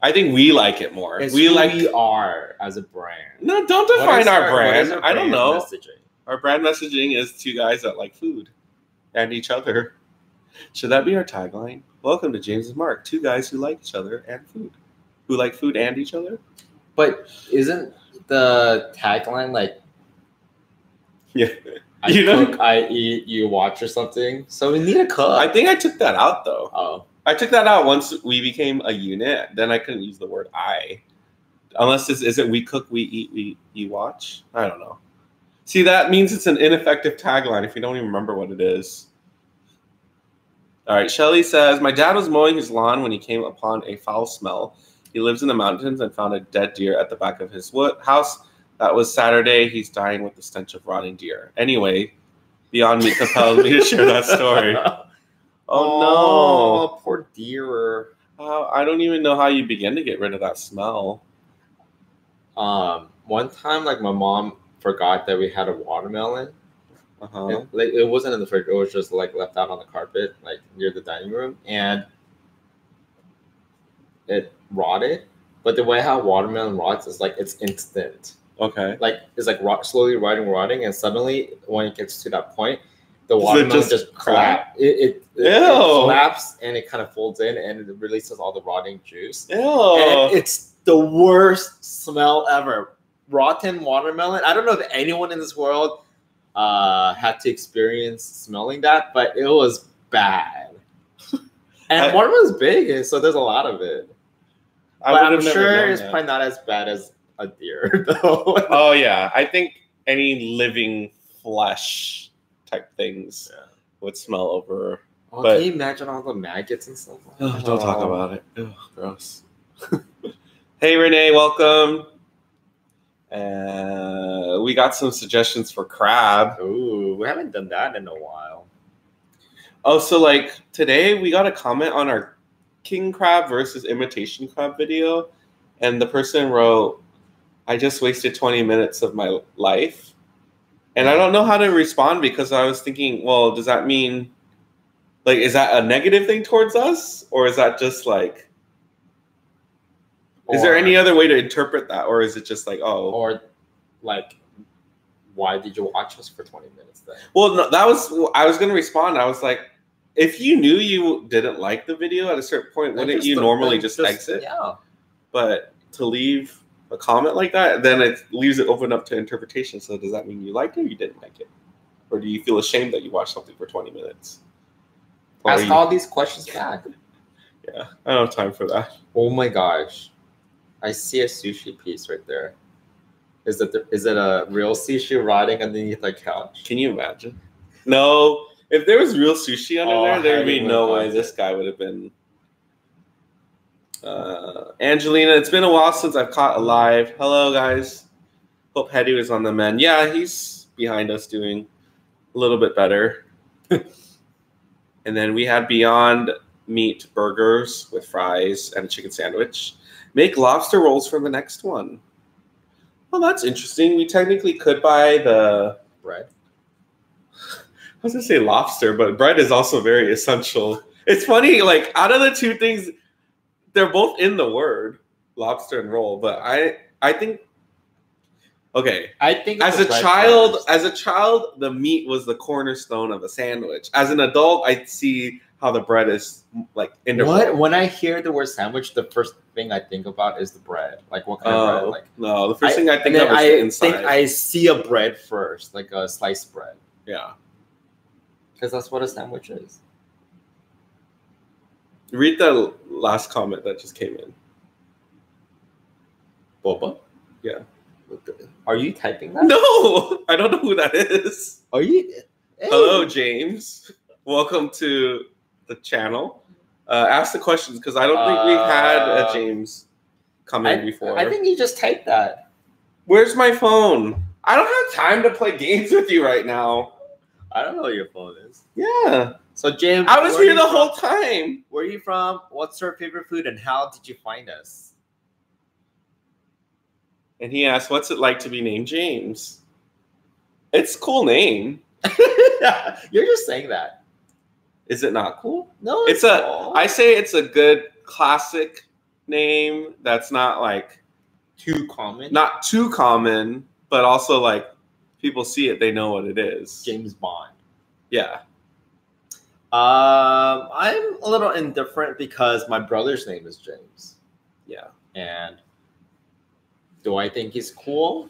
I think we like it more. We are as a brand. No, don't define our brand. Our brand. I don't know. Messaging? Our brand messaging is two guys that like food and each other. Should that be our tagline? Welcome to James and Mark, two guys who like each other and food. Who like food and each other. But isn't the tagline like, yeah, I cook, I eat, you watch, or something? So we need a cook. I think I took that out, though. Oh. I took that out once we became a unit. Then I couldn't use the word I. Unless it's, is it we cook, we eat, you watch? I don't know. See, that means it's an ineffective tagline if you don't even remember what it is. All right, Shelly says, my dad was mowing his lawn when he came upon a foul smell. He lives in the mountains and found a dead deer at the back of his house. That was Saturday. He's dying with the stench of rotting deer. Anyway, Beyond Meat compelled me to share that story. Oh, no. Poor deer. I don't even know how you begin to get rid of that smell. One time, like, my mom forgot that we had a watermelon. Uh-huh. And, like, it wasn't in the fridge. It was just, like, left out on the carpet, like, near the dining room. And it rotted. But the way how watermelon rots is, like, it's instant. Okay. Like, it's like slowly rotting, and suddenly when it gets to that point, the watermelon just collapses. It collapses, and it kind of folds in, and it releases all the rotting juice. Ew. And it's the worst smell ever. Rotten watermelon. I don't know if anyone in this world had to experience smelling that, but it was bad. And watermelon is big, so there's a lot of it. But I'm sure it's probably not as bad as a deer, though. Oh, yeah. I think any living flesh type things would smell over. Oh, but can you imagine all the maggots and stuff? Oh, don't talk about it. Ugh, gross. Hey, Renee, welcome. We got some suggestions for crab. Ooh, we haven't done that in a while. Oh, so like today we got a comment on our king crab versus imitation crab video. And the person wrote, I just wasted 20 minutes of my life. And I don't know how to respond because I was thinking, well, does that mean, like, is that a negative thing towards us? Or is that just like, is there any other way to interpret that? Or is it just like, oh. Or like, why did you watch us for 20 minutes then? Well, no, I was going to respond. I was like, if you knew you didn't like the video at a certain point, wouldn't you normally just exit? Yeah. But to leave a comment like that, then it leaves it open up to interpretation. So does that mean you liked it or you didn't like it? Or do you feel ashamed that you watched something for 20 minutes? Or ask all these questions back. Yeah, I don't have time for that. Oh my gosh. I see a sushi piece right there. Is it a real sushi rotting underneath a couch? Can you imagine? No. If there was real sushi under there would be no way this guy would have been. Angelina, it's been a while since I've caught a live. Hello, guys. Hope Hedy was on the mend. Yeah, he's behind us doing a little bit better. And then we had Beyond Meat burgers with fries and a chicken sandwich. Make lobster rolls for the next one. Well, that's interesting. We technically could buy the bread. I was gonna say lobster, but bread is also very essential. It's funny, like out of the two things, they're both in the word lobster and roll. But I think, okay, I think as a child, the meat was the cornerstone of a sandwich. As an adult, I see how the bread is like in the what? When I hear the word sandwich, the first thing I think about is the bread. Like what kind of bread? Like no, the first thing I think of is the inside. I see a bread first, like a sliced bread. Yeah. Because that's what a sandwich is. Read the last comment that just came in. Boba? Yeah. Are you typing that? No! I don't know who that is. Are you? Hey. Hello, James. Welcome to the channel. Ask the questions, because I don't think we've had a James come in before. I think you just typed that. Where's my phone? I don't have time to play games with you right now. I don't know where your phone is. Yeah. So, James, I was here the whole time. Where are you from? What's your favorite food? And how did you find us? And he asked, what's it like to be named James? It's a cool name. You're just saying that. Is it not cool? No, it's cool. I say it's a good classic name that's not like too common. Not too common, but also like people see it, they know what it is. James Bond. Yeah. I'm a little indifferent because my brother's name is James. Yeah. And do I think he's cool?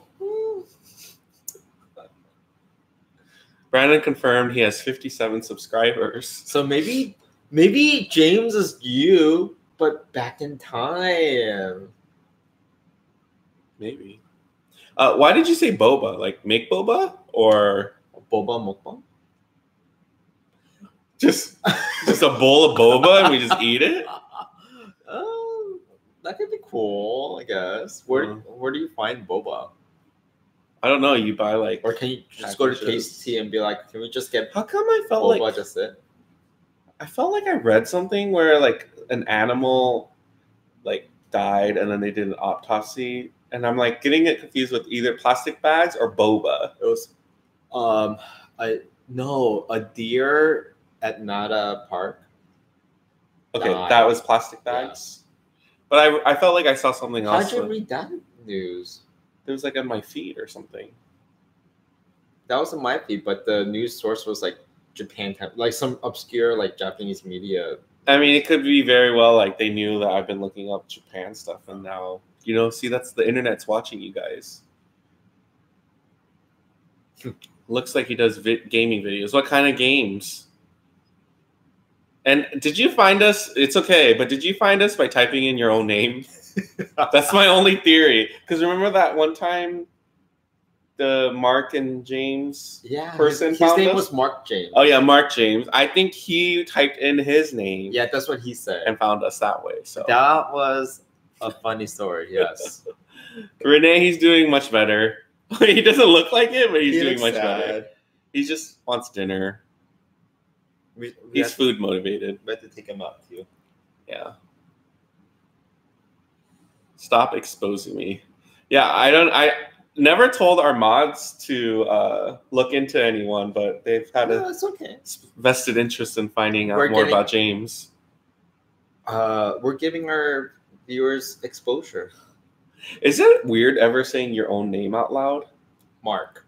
Brandon confirmed he has 57 subscribers. So maybe James is you, but back in time. Maybe. Why did you say boba? Like make boba or boba mukbang? Just a bowl of boba and we just eat it? That could be cool, I guess. Where do you find boba? I don't know. You buy like, or can you just go to KFC and be like, "Can we just get?" How come I felt boba, like just it? I felt like I read something where like an animal like died and then they did an autopsy, and I'm like getting it confused with either plastic bags or boba. It was, a deer at Nada Park. Okay, that was plastic bags, yeah. But I felt like I saw something else. How'd you read that news? It was like on my feed or something. That was on my feed, but the news source was like Japan type, like some obscure like Japanese media. I mean, it could be very well like they knew that I've been looking up Japan stuff, and now see that's the internet's watching you guys. Looks like he does gaming videos. What kind of games? And did you find us? It's okay, but did you find us by typing in your own name? That's my only theory. Because remember that one time the Mark and James person found us? His name was Mark James. Oh, yeah, Mark James. I think he typed in his name. Yeah, that's what he said. And found us that way. So that was a funny story, yes. Renee, he's doing much better. He doesn't look like it, but he's doing much better. He just wants dinner. We he's food motivated. We have to take him out, too. Yeah. Stop exposing me. Yeah, I never told our mods to look into anyone, but they've had a vested interest in finding out more about James. We're giving our viewers exposure. Is it weird ever saying your own name out loud? Mark.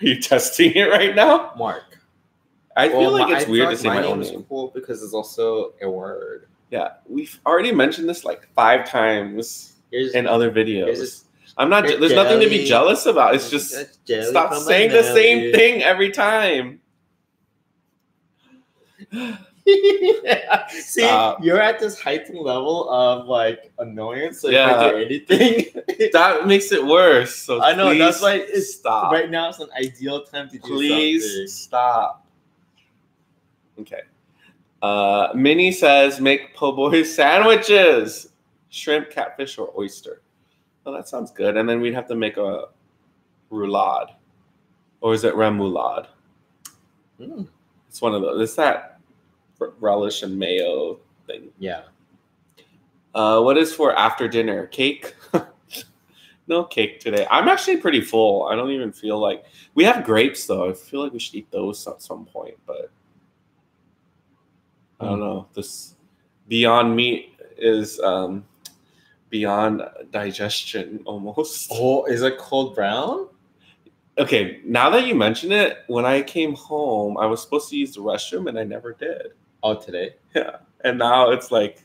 Are you testing it right now? Mark. I feel like it's weird to say my own name. Cool, because it's also a word. Yeah, we've already mentioned this like 5 times in other videos. I'm not. There's nothing to be jealous about. It's just stop saying the same thing every time. Yeah. See, you're at this heightened level of like annoyance. Like, yeah, or anything that makes it worse. So I know that's why it's stop. Right now, it's an ideal time to please do something. Please stop. Okay. Minnie says make po' boy sandwiches, shrimp, catfish, or oyster. Well, that sounds good. And then we'd have to make a roulade, or is it remoulade? Mm. It's one of those. It's that relish and mayo thing. Yeah. What is for after dinner? Cake? No cake today. I'm actually pretty full. I don't even feel like... We have grapes, though. I feel like we should eat those at some point, but... I don't know. This Beyond Meat is beyond digestion, almost. Oh, is it cold brown? Okay, now that you mention it, when I came home, I was supposed to use the restroom, and I never did. Oh, today? Yeah. And now it's, like,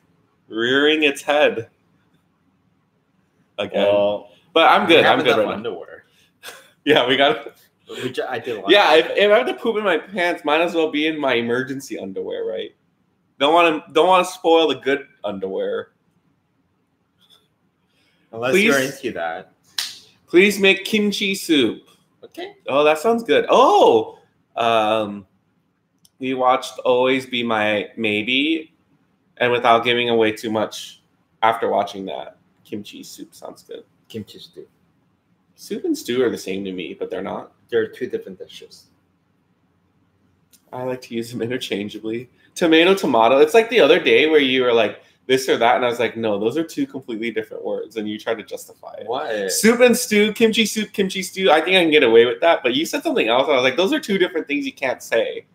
rearing its head again. Well, but I'm good. I'm good right underwear. Now. Yeah, we got which I did. Yeah, if I have to poop in my pants, might as well be in my emergency underwear, right? Don't want to spoil the good underwear. Unless you're into that. Please make kimchi soup. Okay. Oh, that sounds good. Oh, we watched Always Be My Maybe, and without giving away too much, after watching that, kimchi soup sounds good. Kimchi stew. Soup and stew are the same to me, but they're not. They're two different dishes. I like to use them interchangeably. Tomato, tomato. It's like the other day where you were like, this or that, and I was like, no, those are two completely different words, and you try to justify it. What? Soup and stew, kimchi soup, kimchi stew. I think I can get away with that, but you said something else. I was like, those are two different things you can't say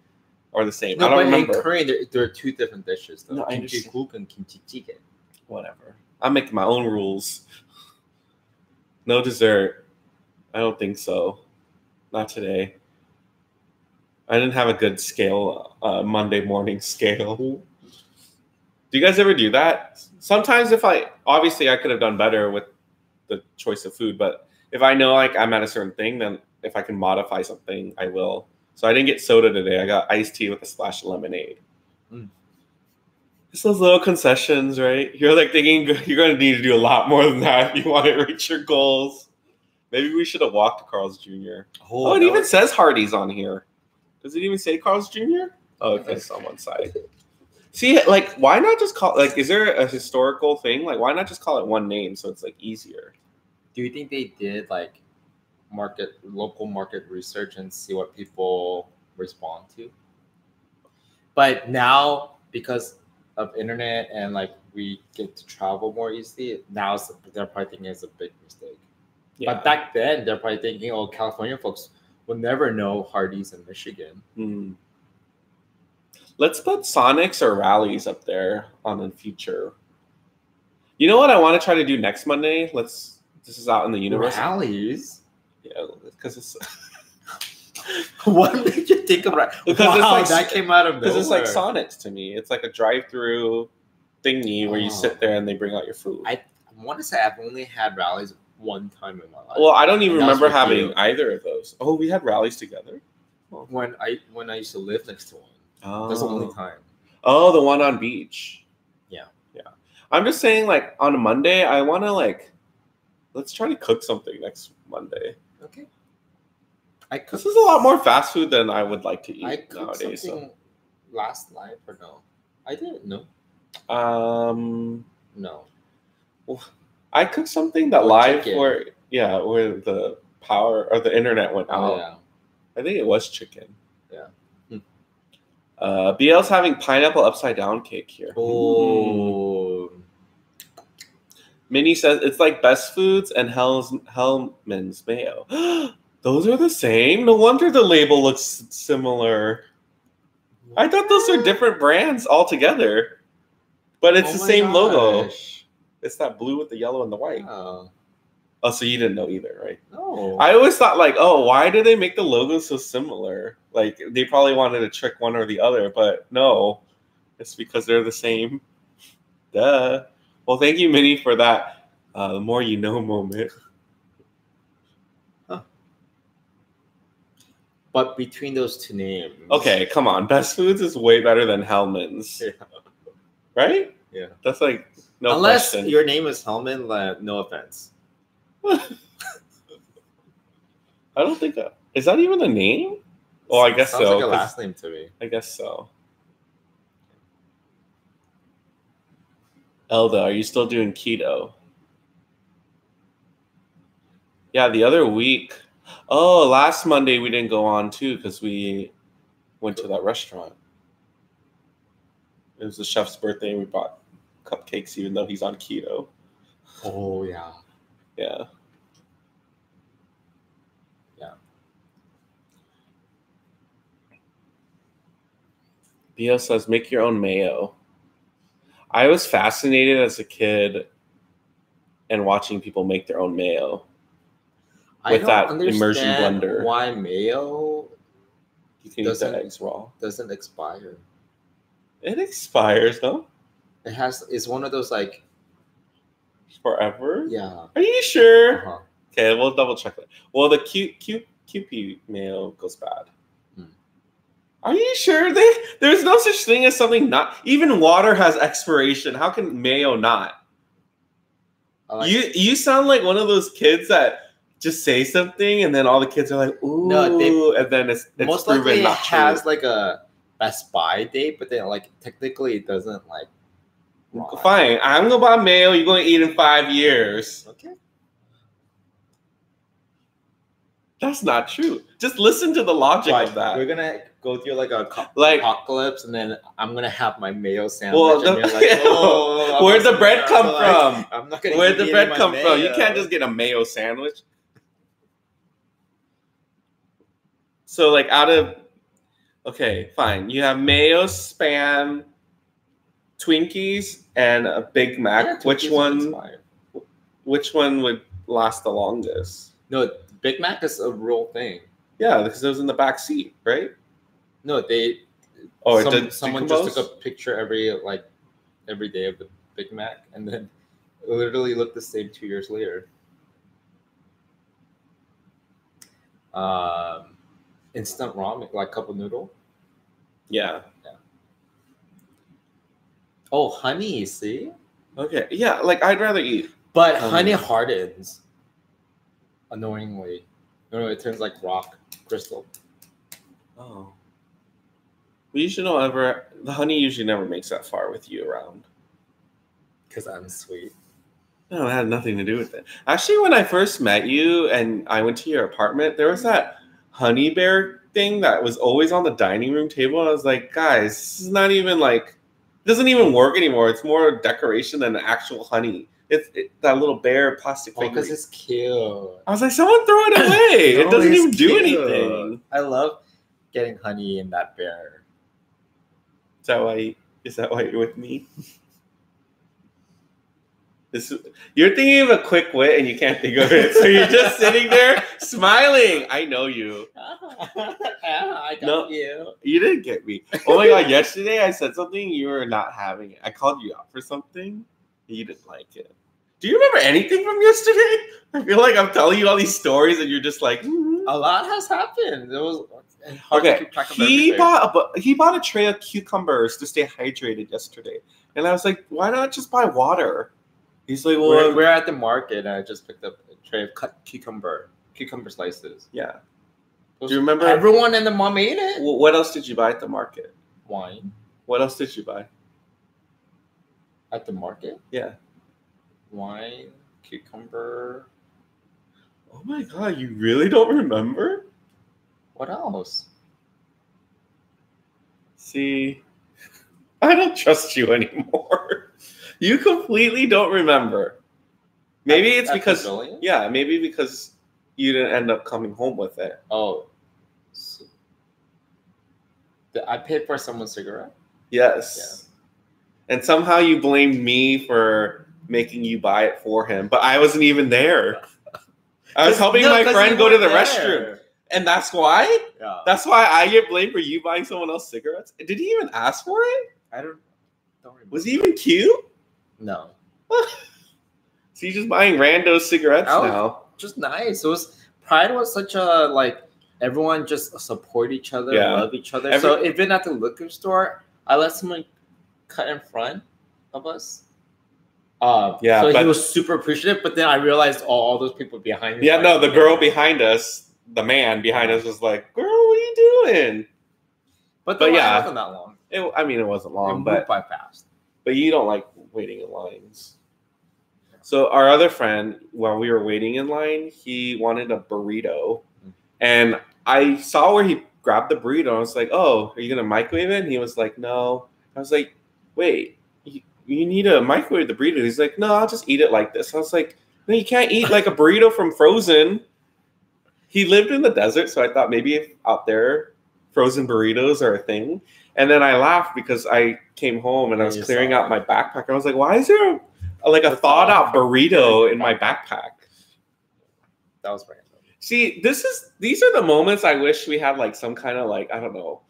are the same. No, I don't remember. In Korean, there are two different dishes, though. No, kimchi gook and kimchi jjigae. Whatever. I'm making my own rules. No dessert. I don't think so. Not today. I didn't have a good scale, Monday morning scale. Do you guys ever do that? Sometimes obviously I could have done better with the choice of food, but if I know like I'm at a certain thing, then if I can modify something, I will. So I didn't get soda today. I got iced tea with a splash of lemonade. Mm. It's those little concessions, right? You're like thinking you're going to need to do a lot more than that if you want to reach your goals. Maybe we should have walked to Carl's Jr. Oh, it even says Hardee's on here. Does it even say Carl's Jr.? Oh, okay, it's on one side. See, like, why not just call, like, is there a historical thing? Like, why not just call it one name so it's, like, easier? Do you think they did, like, local market research and see what people respond to? But now, because of internet and, like, we get to travel more easily, now they're probably thinking it's a big mistake. Yeah. But back then, they're probably thinking, oh, California folks will never know Hardee's in Michigan. Mm. Let's put Sonics or Rallies up there on the future. You know what I want to try to do next Monday? This is out in the universe. Rallies? Yeah, because it's... What did you think about? Because wow, it's like, that came out of nowhere. Because it's like Sonics to me. It's like a drive-through thingy where you sit there and they bring out your food. I want to say I've only had Rallies one time in my life. Well, I don't even remember having either of those. Oh, we had Rallies together? When I used to live next to one. Oh. That's the only time. Oh, the one on beach. Yeah. Yeah. I'm just saying, like, on a Monday, I want to, like, let's try to cook something next Monday. Okay. This is a lot more fast food than I would like to eat nowadays. So. Last night or no? I didn't know. No. Well, I cooked something that live where the power or the internet went out. Oh, yeah. I think it was chicken. Yeah. BL's having pineapple upside down cake here. Oh. Mm. Minnie says it's like Best Foods and Hellmann's mayo. Those are the same? No wonder the label looks similar. I thought those are different brands altogether. But it's the same logo. It's that blue with the yellow and the white. Oh. Oh, so you didn't know either, right? No. I always thought, like, oh, why do they make the logos so similar? Like, they probably wanted to trick one or the other, but no. It's because they're the same. Duh. Well, thank you, Minnie, for that the more you know moment. Huh. But between those two names. Okay, come on. Best Foods is way better than Hellmann's. Yeah. Right? Yeah. That's like, no unless question. Your name is Hellman, like, no offense. I don't think that. Is that even a name? Oh, I guess sounds so. Sounds like a last name to me. I guess so. Elda, are you still doing keto? Yeah, the other week. Oh, last Monday we didn't go on, too, because we went to that restaurant. It was the chef's birthday, and we bought cupcakes, even though he's on keto. Oh, yeah. Yeah. Yeah. Theo says, make your own mayo. I was fascinated as a kid and watching people make their own mayo. With that immersion blender. Why mayo? You can eat the eggs raw. Doesn't expire. It expires, no? It has. It's one of those like forever. Yeah. Are you sure? Uh-huh. Okay, we'll double check that. Well, the QP mayo goes bad. Are you sure? There's no such thing as something not. Even water has expiration. How can mayo not? Like you sound like one of those kids that just say something, and then all the kids are like, "Ooh," no, and then it's most likely it has like a Best Buy date, but then like technically it doesn't like. Rot. Fine, I'm gonna buy mayo. You're gonna eat in 5 years. Okay. That's not true. Just listen to the logic of that. We're gonna go through like a apocalypse, and then I'm gonna have my mayo sandwich. Well, and you're like, oh, where'd the bread come from? I'm not gonna. Where'd the bread come from? You can't just get a mayo sandwich. So like okay, fine. You have mayo, Spam, Twinkies, and a Big Mac. Yeah, which one would last the longest? No, Big Mac is a real thing. Yeah, because it was in the back seat, right? No, someone just took a picture every day of the Big Mac, and then it literally looked the same 2 years later. Instant ramen, like cup of noodle. Yeah. Yeah. Oh, honey, see? Okay. Yeah, like I'd rather eat. But honey hardens annoyingly. No, it turns like rock crystal. Oh. We usually don't ever, the honey usually never makes that far with you around. Because I'm sweet. No, it had nothing to do with it. Actually, when I first met you and I went to your apartment, there was that honey bear thing that was always on the dining room table. And I was like, guys, this is not even like, it doesn't even work anymore. It's more decoration than actual honey. It's that little bear plastic thing. Oh, because it's cute. I was like, someone throw it away. It doesn't even do anything. I love getting honey in that bear. Is that why you're with me? You're thinking of a quick wit and you can't think of it. So you're just sitting there smiling. I know you. I got you. You didn't get me. Oh my God. Yesterday I said something. You were not having it. I called you out for something. You didn't like it. Do you remember anything from yesterday? I feel like I'm telling you all these stories and you're just like, a lot has happened. It was hard to keep track of everything. He bought a tray of cucumbers to stay hydrated yesterday. And I was like, why not just buy water? He's like, well, we're at the market, and I just picked up a tray of cut cucumber slices. Yeah. Do you remember? Everyone and the mom ate it. What else did you buy at the market? Wine. What else did you buy? At the market? Yeah. Wine, cucumber. Oh my God, you really don't remember? What else? See, I don't trust you anymore. You completely don't remember. Maybe it's because, yeah, maybe because you didn't end up coming home with it. Oh. So, I paid for someone's cigarette? Yes. Yeah. And somehow you blamed me for making you buy it for him. But I wasn't even there. I was helping my friend go to the restroom. And that's why? Yeah. That's why I get blamed for you buying someone else cigarettes? Did he even ask for it? I don't remember. Was he even cute? No. So you're just buying rando cigarettes now. Just nice. It was Pride was such a like everyone just support each other, love each other. So even at the liquor store, I let someone cut in front of us. So he was super appreciative, but then I realized all those people behind me. The girl behind us, the man behind us was like, girl, what are you doing? But yeah, it wasn't that long. It wasn't long, it moved by fast. But you don't like waiting in lines. So our other friend, while we were waiting in line, he wanted a burrito. And I saw where he grabbed the burrito. And I was like, oh, are you going to microwave it? And he was like, no. I was like, wait, you need to microwave the burrito. He's like, no, I'll just eat it like this. I was like, no, you can't eat like a burrito from Frozen. He lived in the desert, so I thought maybe if out there, frozen burritos are a thing. And then I laughed because I came home and I was clearing out my backpack. I was like, why is there a thawed-out burrito in my backpack? That was random. See, these are the moments I wish we had some kind of I don't know,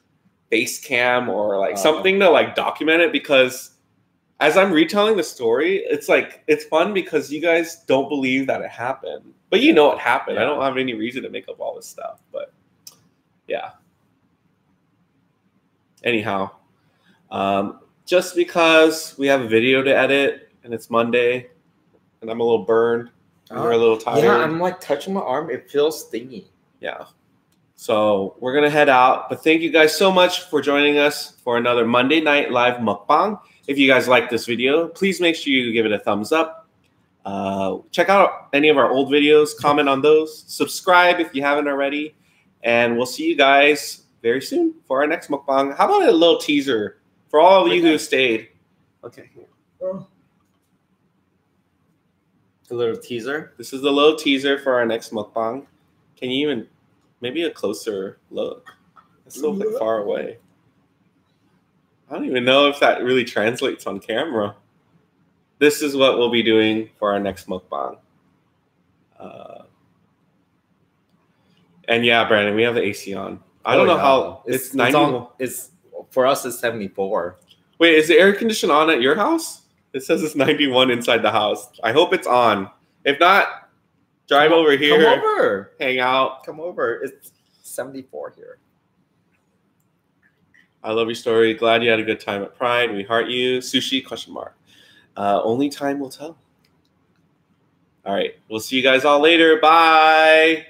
face cam or something to document it, because as I'm retelling the story, it's fun because you guys don't believe that it happened, but you know it happened. Yeah. I don't have any reason to make up all this stuff, but yeah. Anyhow, just because we have a video to edit and it's Monday and I'm a little burned and we're a little tired. Yeah, I'm touching my arm. It feels stingy. Yeah. So we're going to head out. But thank you guys so much for joining us for another Monday Night Live mukbang. If you guys like this video, please make sure you give it a thumbs up. Check out any of our old videos. Comment on those. Subscribe if you haven't already. And we'll see you guys very soon for our next mukbang. How about a little teaser for all of you who stayed? Okay. A little teaser. This is the little teaser for our next mukbang. Can you even, maybe a closer look? It's a little bit far away. I don't even know if that really translates on camera. This is what we'll be doing for our next mukbang. And yeah, Brandon, we have the AC on. I don't know how it's 90. It's for us. It's 74. Wait, is the air condition on at your house? It says it's 91 inside the house. I hope it's on. If not, drive over here. Come over. Hang out. Come over. It's 74 here. I love your story. Glad you had a good time at Pride. We heart you. Sushi? ? Only time will tell. All right. We'll see you guys all later. Bye.